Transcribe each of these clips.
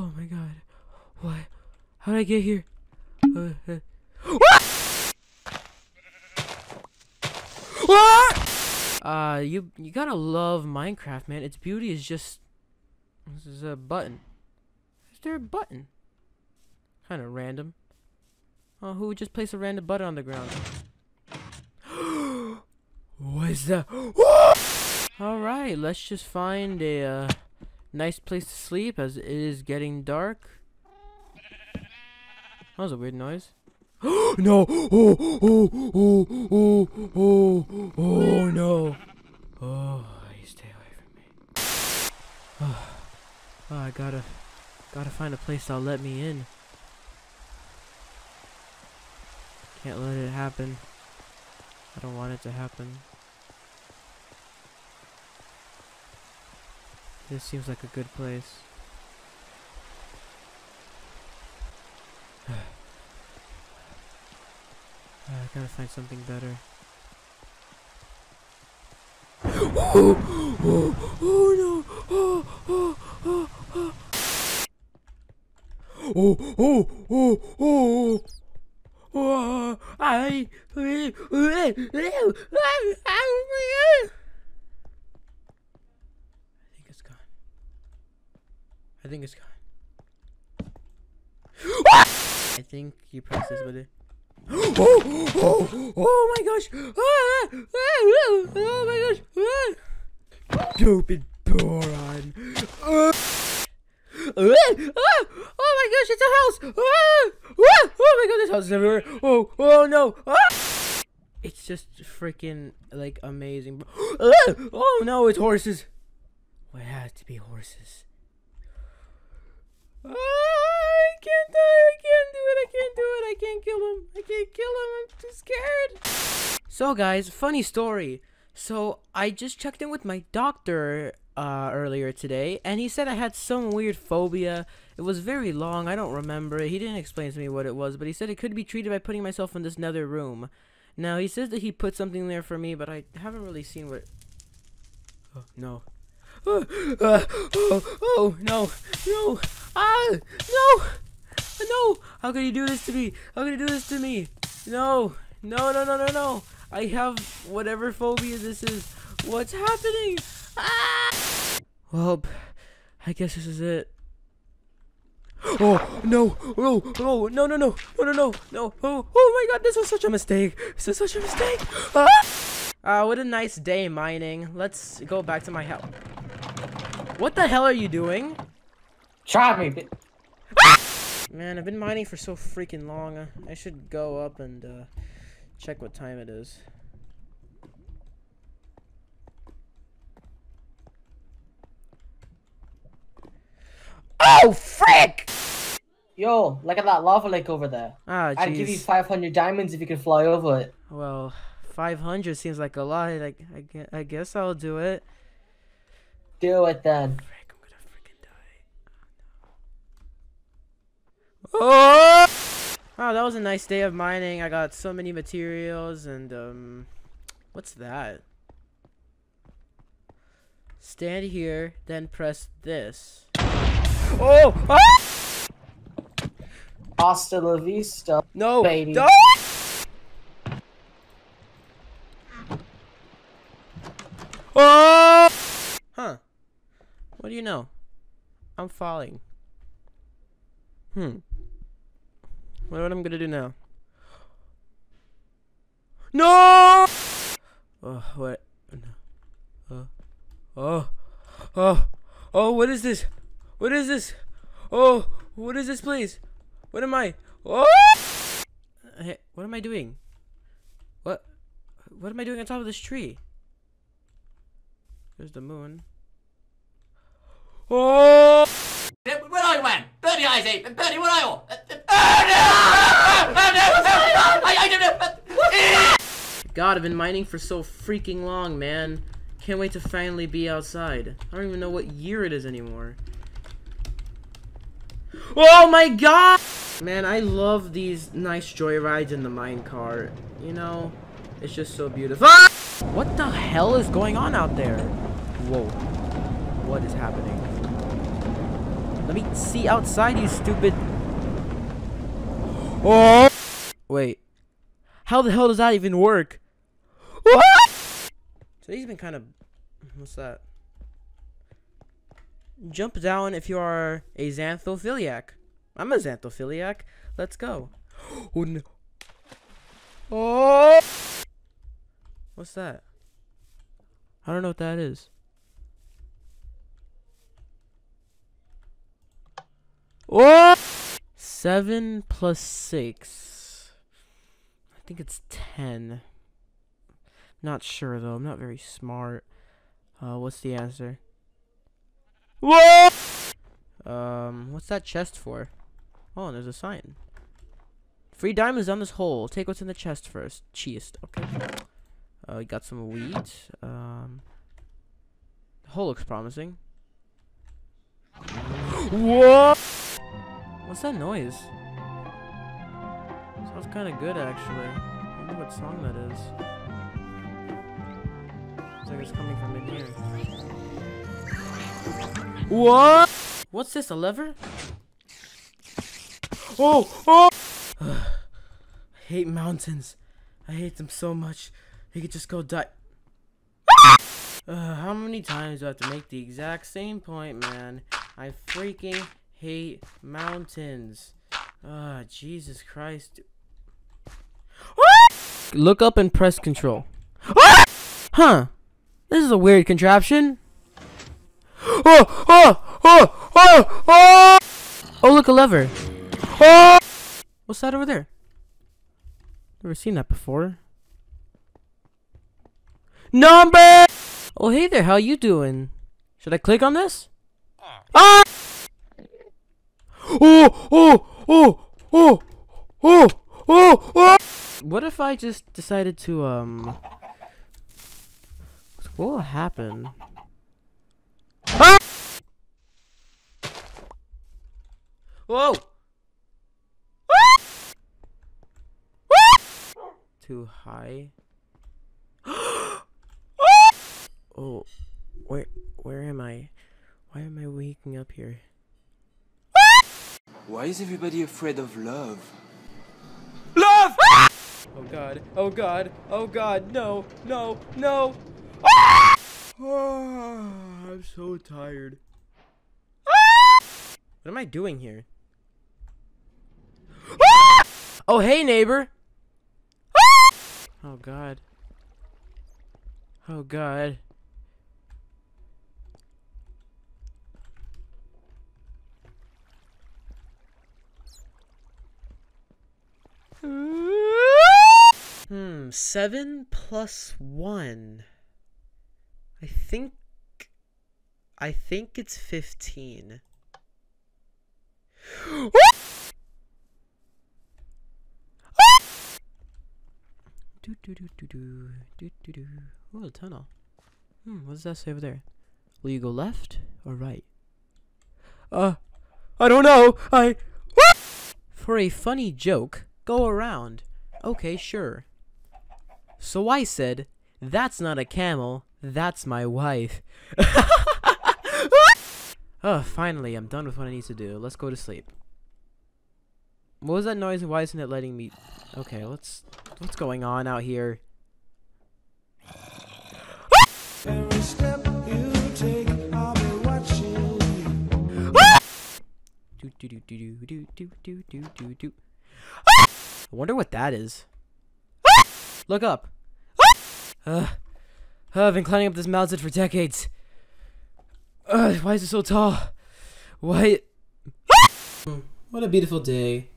Oh my god. What? How did I get here? You gotta love Minecraft, man. Its beauty is just... This is a button. Is there a button? Kind of random. Oh, who would just place a random button on the ground? What is that? Alright, let's just find a nice place to sleep as it is getting dark. That was a weird noise. No! Oh no! Oh, you stay away from me. Oh, I gotta find a place that'll let me in. Can't let it happen. I don't want it to happen. This seems like a good place. I gotta find something better. I think it's gone. I think you press this with it. Oh my gosh! Oh my gosh! Stupid boron! Oh my gosh! It's a house! Oh my god! This house is everywhere! Oh no! It's just freaking like amazing! Oh no! It's horses! Well, it has to be horses. I can't kill him. I'm too scared. So guys, funny story. So I just checked in with my doctor earlier today, and he said I had some weird phobia. It was very long. I don't remember it. He didn't explain to me what it was, but he said it could be treated by putting myself in this nether room. Now he says that he put something there for me, but I haven't really seen what. Oh no. Oh no. No. No. No! How could you do this to me? How could you do this to me? No! No! No! No! No! No! I have whatever phobia this is. What's happening? Ah! Well, I guess this is it. Oh no! No! No! No! No! No! No! No! No! Oh! Oh my God! This was such a mistake! This is such a mistake! Ah! What a nice day mining. Let's go back to my house. What the hell are you doing? Shot me! Man, I've been mining for so freaking long. I should go up and check what time it is. Oh, frick! Yo, look at that lava lake over there. Ah, I'd give you 500 diamonds if you could fly over it. Well, 500 seems like a lot. I guess I'll do it. Do it then. Oh! Wow, that was a nice day of mining. I got so many materials and what's that? Stand here, then press this. Oh! Ah! Hasta la vista. No, baby. No! Oh! Huh? What do you know? I'm falling. What am I gonna do now? No! Oh, what? No. Oh, what is this? What is this? Oh, what is this place? What am I? Oh! Hey, what am I doing? What am I doing on top of this tree? There's the moon. Oh! Where are you, man? Birdie eyes, eh? Birdie, where are you? God, I've been mining for so freaking long, man. Can't wait to finally be outside. I don't even know what year it is anymore. Oh my god! Man, I love these nice joyrides in the minecart. You know, it's just so beautiful. Ah! What the hell is going on out there? Whoa. What is happening? Let me see outside, you stupid. Oh! Wait. How the hell does that even work? What? Today's been kind of... What's that? Jump down if you are a xanthophiliac. I'm a xanthophiliac. Let's go. Oh, no. Oh! What's that? I don't know what that is. Oh! 7 plus 6. I think it's 10. Not sure though. I'm not very smart. What's the answer? Whoa! What's that chest for? Oh, and there's a sign. Free diamonds down this hole. Take what's in the chest first. Cheest. Okay. We got some wheat. The hole looks promising. Whoa! What's that noise? Sounds kind of good, actually. I wonder what song that is. It's like it's coming from in here. What? What's this? A lever? Oh! Oh! I hate mountains. I hate them so much. They could just go die. How many times do I have to make the exact same point, man? I freaking hate mountains. Ah, Jesus Christ. Look up and press control. Huh. This is a weird contraption. Oh, oh, oh, oh, oh. Oh, look, a lever. Oh. What's that over there? Never seen that before. Number. Oh, hey there. How you doing? Should I click on this? Ah. Oh, oh, oh, oh, oh, oh, oh. What if I just decided to, what will happen? Ah! Whoa! Ah! Ah! Too high. Ah! Oh, where am I? Why am I waking up here? Why is everybody afraid of love? Love! Ah! Oh god, oh god, oh god, no, no, no! Ah! Oh, I'm so tired. Ah! What am I doing here? Ah! Oh hey neighbor! Ah! Oh god. Oh god. Hmm, 7 plus 1. I think it's 15. Do do do do do do do do. Oh, a tunnel. What does that say over there? Will you go left or right? I don't know. I. For a funny joke. Go around. Okay, sure. So I said, that's not a camel, that's my wife. Oh, finally, I'm done with what I need to do. Let's go to sleep. What was that noise? Why isn't it letting me... Okay, let's... What's going on out here? Every step you take, I'll be watching. Do do do do do do do do do do. I wonder what that is. Look up. I've been climbing up this mountain for decades. Why is it so tall? Why? What a beautiful day.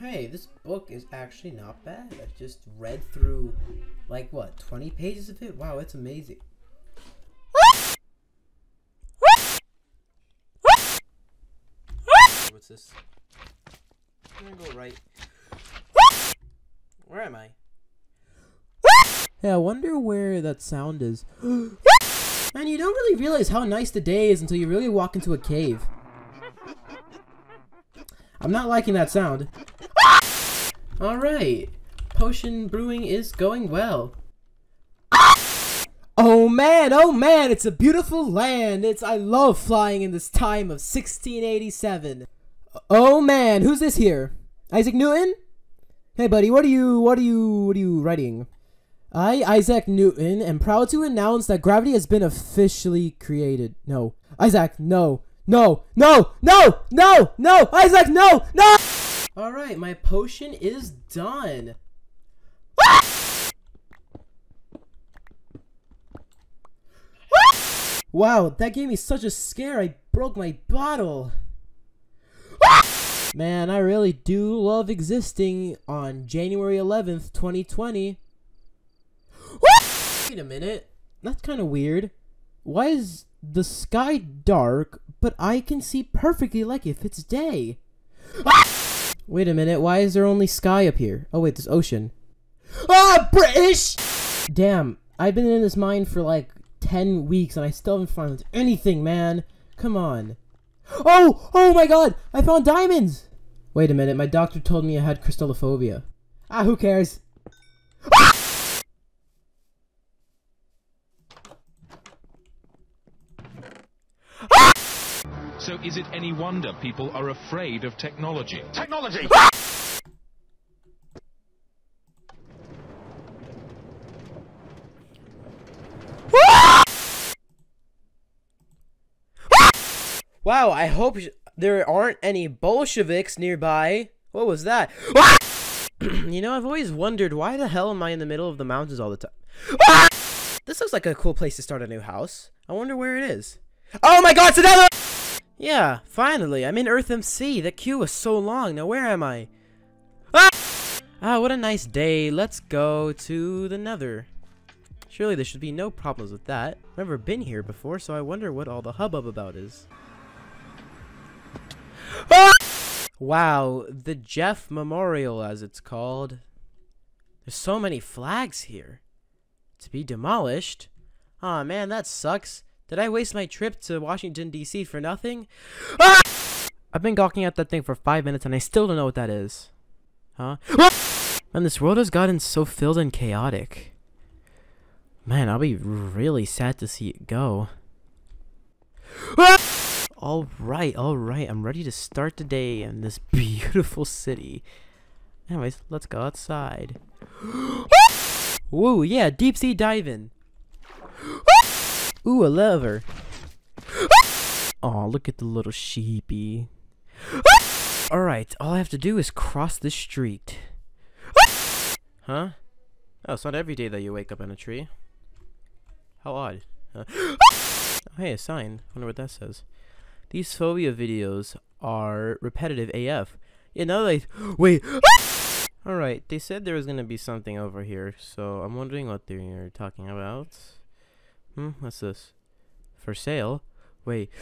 Hey, this book is actually not bad. I just read through, like, what, 20 pages of it? Wow, it's amazing. What's this? I'm gonna go right. Where am I? Hey, I wonder where that sound is. Man, you don't really realize how nice the day is until you really walk into a cave. I'm not liking that sound. Alright. Potion brewing is going well. Oh man, it's a beautiful land. I love flying in this time of 1687. Oh man, who's this here? Isaac Newton? Hey buddy, what are you writing? I, Isaac Newton, am proud to announce that gravity has been officially created. No. Isaac, no. No, no, no, no, no, Isaac, no, no! Alright, my potion is done. Wow, that gave me such a scare, I broke my bottle. Man, I really do love existing on January 11th, 2020. Wait a minute, that's kind of weird. Why is the sky dark, but I can see perfectly like if it's day? Wait a minute, why is there only sky up here? Oh wait, there's ocean. Ah, British! Damn, I've been in this mine for like 10 weeks and I still haven't found anything, man. Come on. Oh! Oh my god! I found diamonds! Wait a minute, my doctor told me I had crystallophobia. Ah, who cares? So is it any wonder people are afraid of technology? Technology! Wow, I hope there aren't any Bolsheviks nearby. What was that? You know, I've always wondered, why the hell am I in the middle of the mountains all the time? This looks like a cool place to start a new house. I wonder where it is. Oh my god, it's another— Yeah, finally, I'm in Earth MC. That queue was so long. Now where am I? Ah, what a nice day. Let's go to the Nether. Surely there should be no problems with that. I've never been here before, so I wonder what all the hubbub about is. Wow, the Jeff Memorial, as it's called. There's so many flags here. To be demolished? Aw, man, that sucks. Did I waste my trip to Washington, D.C. for nothing? I've been gawking at that thing for 5 minutes and I still don't know what that is. Huh? Man, this world has gotten so filled and chaotic. Man, I'll be really sad to see it go. Alright, I'm ready to start the day in this beautiful city. Anyways, let's go outside. Woo, yeah, deep sea diving. Ooh, a lever. Aw, look at the little sheepy. Alright, all I have to do is cross the street. Huh? Oh, it's not every day that you wake up in a tree. How odd. Oh, hey, a sign. I wonder what that says. These phobia videos are repetitive AF. Yeah, now they— Wait. Alright, they said there was gonna be something over here, so I'm wondering what they're talking about. What's this? For sale? Wait.